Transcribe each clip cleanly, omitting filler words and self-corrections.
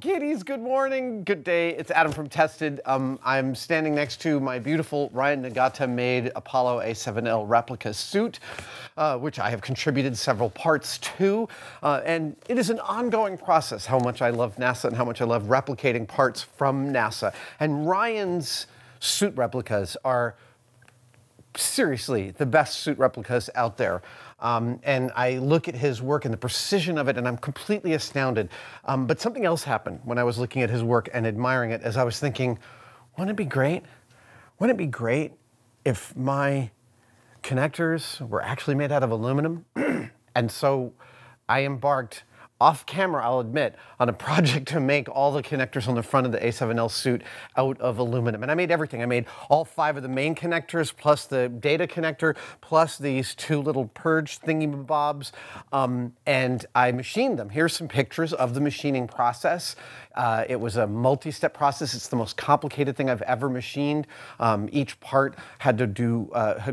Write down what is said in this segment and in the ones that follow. Kiddies, good morning, good day. It's Adam from Tested. I'm standing next to my beautiful Ryan Nagata made Apollo A7L replica suit, which I have contributed several parts to. And it is an ongoing process, how much I love NASA and how much I love replicating parts from NASA. And Ryan's suit replicas are seriously the best suit replicas out there. And I look at his work and the precision of it, and I'm completely astounded. But something else happened when I was looking at his work and admiring it, as I was thinking, wouldn't it be great? Wouldn't it be great if my connectors were actually made out of aluminum? And so I embarked, off camera, I'll admit, on a project to make all the connectors on the front of the A7L suit out of aluminum. And I made everything. I made all 5 of the main connectors, plus the data connector, plus these 2 little purge thingy bobs, and I machined them. Here's some pictures of the machining process. It was a multi-step process. It's the most complicated thing I've ever machined. Each part had to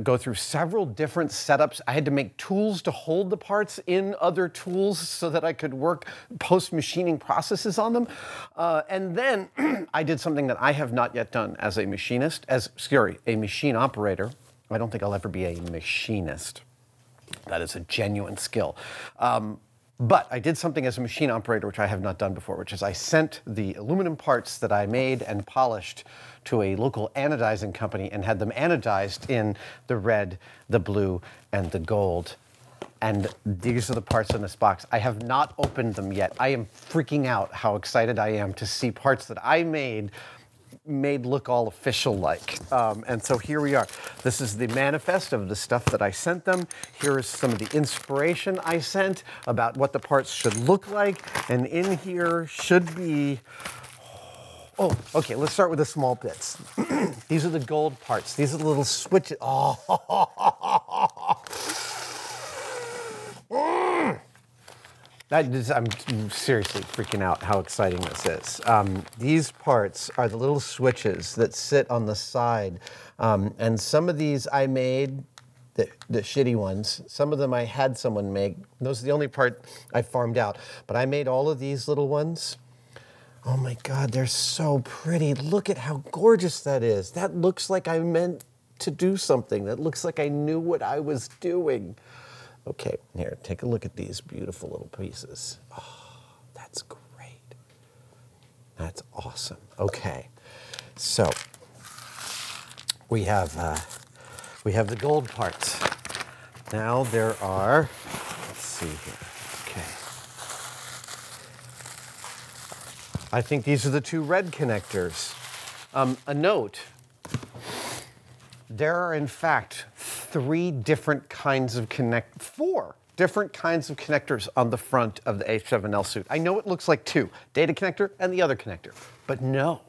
go through several different setups. I had to make tools to hold the parts in other tools so that I could work post-machining processes on them. And then I did something that I have not yet done as a machinist, a machine operator. I don't think I'll ever be a machinist. That is a genuine skill. But I did something as a machine operator which I have not done before, which is I sent the aluminum parts that I made and polished to a local anodizing company and had them anodized in the red, the blue, and the gold. And these are the parts in this box. I have not opened them yet. I am freaking out how excited I am to see parts that I made look all official-like. And so here we are. This is the manifest of the stuff that I sent them. Here is some of the inspiration I sent about what the parts should look like. And in here should be... Oh, okay, let's start with the small bits. These are the gold parts. These are the little switches. Oh! I'm seriously freaking out how exciting this is. These parts are the little switches that sit on the side. And some of these I made, the shitty ones. Some of them I had someone make. Those are the only part I farmed out. But I made all of these little ones. Oh my God, they're so pretty. Look at how gorgeous that is. That looks like I meant to do something. That looks like I knew what I was doing. Okay, here, take a look at these beautiful little pieces. Oh, that's great. That's awesome. Okay, so we have the gold parts. Now there are, let's see here, okay. I think these are the 2 red connectors. A note, there are in fact 3 different kinds of 4 different kinds of connectors on the front of the A7L suit. I know it looks like 2, data connector and the other connector, but no.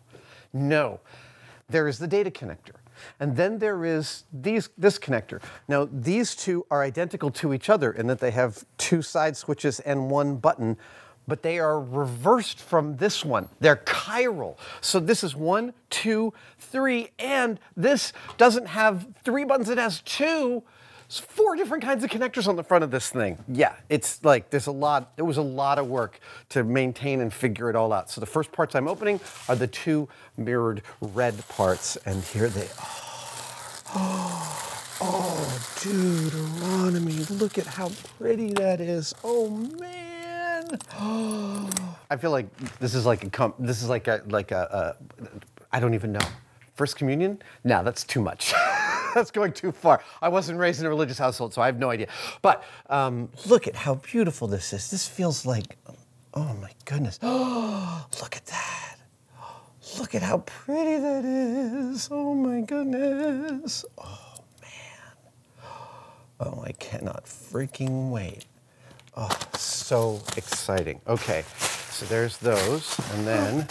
There is the data connector, and then there is this connector. Now, these 2 are identical to each other in that they have 2 side switches and 1 button, but they are reversed from this one. They're chiral. So this is 1, 2, 3, and this doesn't have 3 buttons, it has 2. It's 4 different kinds of connectors on the front of this thing. Yeah, it's like there was a lot of work to maintain and figure it all out. So the first parts I'm opening are the 2 mirrored red parts, and here they are. Oh, Deuteronomy, look at how pretty that is. Oh man. I feel like I don't even know. First communion? No, that's too much. That's going too far. I wasn't raised in a religious household, so I have no idea. But look at how beautiful this is. This feels like, oh my goodness. Look at that. Look at how pretty that is. Oh my goodness. Oh man. Oh, I cannot freaking wait. Oh, so exciting. Okay, so there's those, and then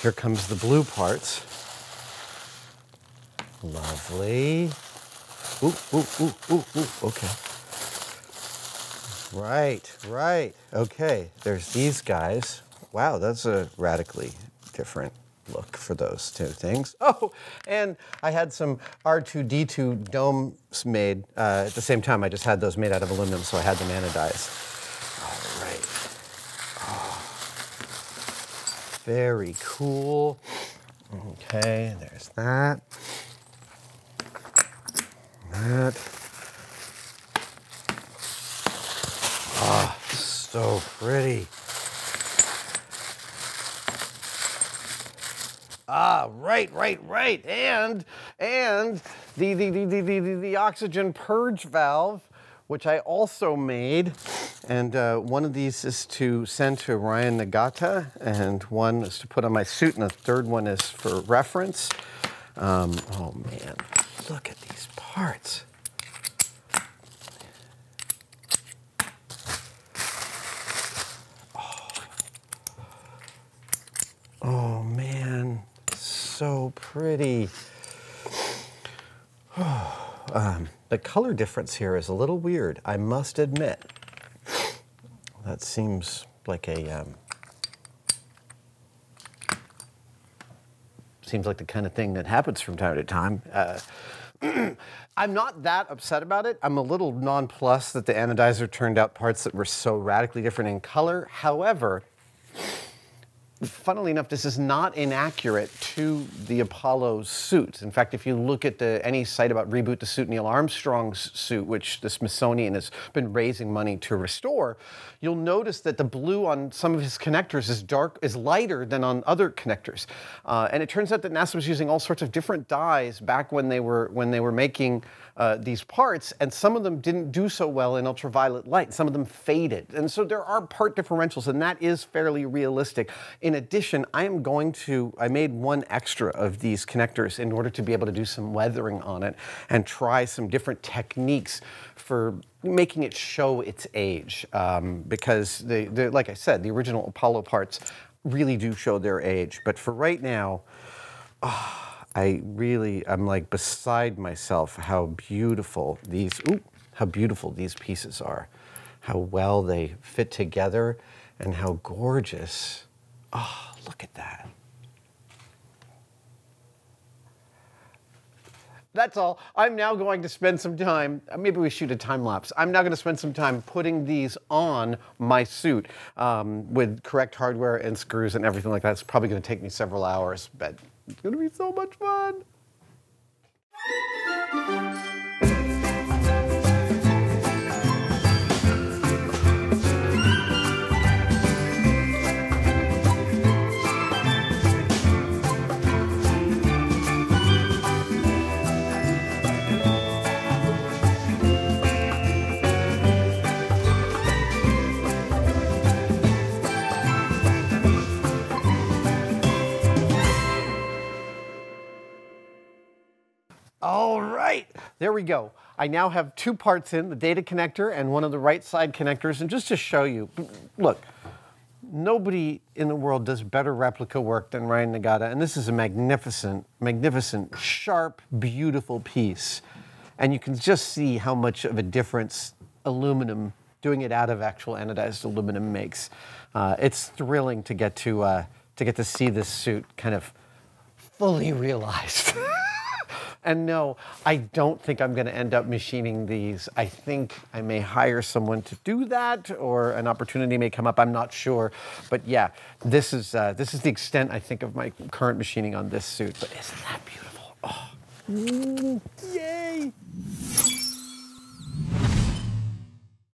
here comes the blue parts. Lovely. Ooh, ooh, ooh, ooh, ooh, okay. Right, okay. There's these guys. Wow, that's a radically different look for those 2 things. Oh, and I had some R2D2 domes made at the same time. I just had those made out of aluminum, so I had them anodized. All right. Oh. Very cool. Okay, there's that. That. Ah, so pretty. Ah, right. And the oxygen purge valve, which I also made. And one of these is to send to Ryan Nagata, and one is to put on my suit, and the third one is for reference. Oh man, look at these parts. Oh man, so pretty. The color difference here is a little weird, I must admit. That seems like a, seems like the kind of thing that happens from time to time. I'm not that upset about it. I'm a little nonplussed that the anodizer turned out parts that were so radically different in color. However, funnily enough, this is not inaccurate to the Apollo suit. In fact, if you look at any site about Reboot the Suit, Neil Armstrong's suit, which the Smithsonian has been raising money to restore, you'll notice that the blue on some of his connectors is lighter than on other connectors. And it turns out that NASA was using all sorts of different dyes back when they were making these parts, and some of them didn't do so well in ultraviolet light. Some of them faded, and so there are part differentials, and that is fairly realistic. In addition, I made one extra of these connectors in order to be able to do some weathering on it and try some different techniques for making it show its age, because like I said, the original Apollo parts really do show their age. But for right now, I'm like beside myself how beautiful these, how beautiful these pieces are, how well they fit together, and how gorgeous. Oh, look at that. That's all. I'm now going to spend some time, maybe we shoot a time lapse. I'm now going to spend some time putting these on my suit with correct hardware and screws and everything like that. It's probably going to take me several hours, but it's going to be so much fun. All right, there we go. I now have two parts in, the data connector and one of the right side connectors. And just to show you, look, nobody in the world does better replica work than Ryan Nagata. And this is a magnificent, magnificent, sharp, beautiful piece. And you can just see how much of a difference aluminum, doing it out of actual anodized aluminum, makes. It's thrilling to get to see this suit kind of fully realized. And no, I don't think I'm going to end up machining these. I think I may hire someone to do that, or an opportunity may come up. I'm not sure, but yeah, this is the extent I think of my current machining on this suit. But isn't that beautiful? Oh, yay!